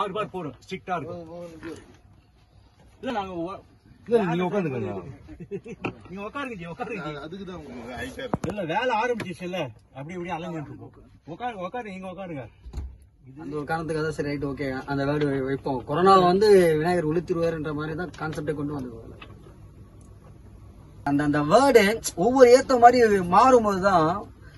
ஆறு பார் போடும் ஸ்ட்ரிக்டா இருக்கும். இல்ல நாங்க நீங்க உட்காந்துங்க, நீங்க உட்காருங்க, உட்காருங்க. அதுக்குதான் இல்ல வேலை ஆரம்பிச்சிச்சுல்ல, அப்படி இப்படி அலைஞ்சிட்டு இருக்கும். உட்காருங்க உட்காருங்க, நீங்க உட்காருங்க. அந்த ஒரு காரணத்துக்காக தான் சரி, ரைட், ஓகே. அந்த வேர்டு வைப்போம். கொரோனாவை வந்து விநாயகர் உளுத்திருவாருன்ற மாதிரி தான் கான்செப்டை கொண்டு வந்துருவாங்க. அந்த அந்த வேர்டு ஒவ்வொரு ஏற்ற மாதிரி மாறும்போது தான்